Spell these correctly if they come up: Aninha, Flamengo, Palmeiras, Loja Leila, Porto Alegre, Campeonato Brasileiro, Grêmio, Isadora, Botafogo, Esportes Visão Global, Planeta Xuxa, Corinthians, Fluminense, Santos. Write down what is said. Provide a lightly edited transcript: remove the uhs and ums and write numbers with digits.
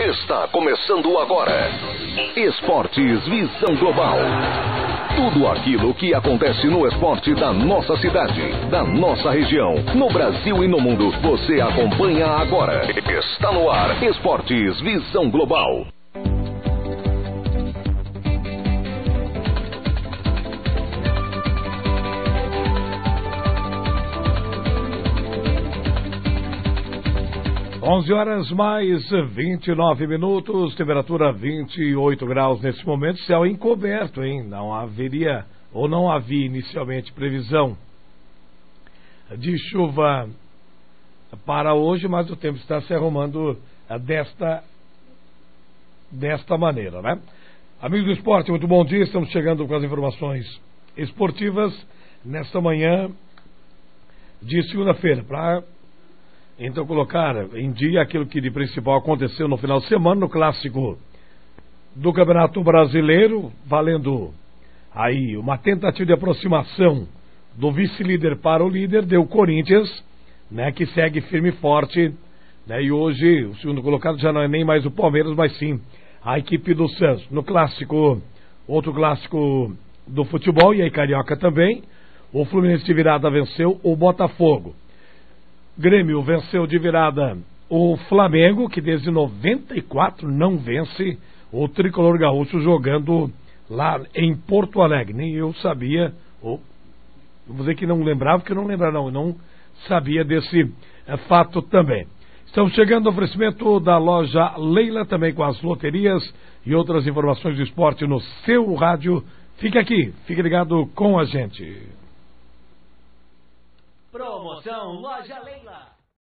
Está começando agora Esportes Visão Global. Tudo aquilo que acontece no esporte da nossa cidade, da nossa região, no Brasil e no mundo, você acompanha agora. Está no ar Esportes Visão Global. Onze horas mais 29 minutos, temperatura 28 graus nesse momento, céu encoberto, hein? Não haveria, ou não havia inicialmente previsão de chuva para hoje, mas o tempo está se arrumando desta maneira, né? Amigos do esporte, muito bom dia, estamos chegando com as informações esportivas nesta manhã de segunda-feira, para... Então, colocar em dia aquilo que de principal aconteceu no final de semana, no clássico do Campeonato Brasileiro, valendo aí uma tentativa de aproximação do vice-líder para o líder, deu Corinthians, né, que segue firme e forte, né, e hoje o segundo colocado já não é nem mais o Palmeiras, mas sim a equipe do Santos. No clássico, outro clássico do futebol, e aí carioca também, o Fluminense de virada venceu o Botafogo. Grêmio venceu de virada o Flamengo, que desde 94 não vence o tricolor gaúcho jogando lá em Porto Alegre. Nem eu sabia, ou vou dizer que não lembrava, porque não sabia desse fato também. Estamos chegando ao oferecimento da loja Leila, também com as loterias e outras informações de esporte no seu rádio. Fique aqui, fique ligado com a gente. Promoção Loja Leila.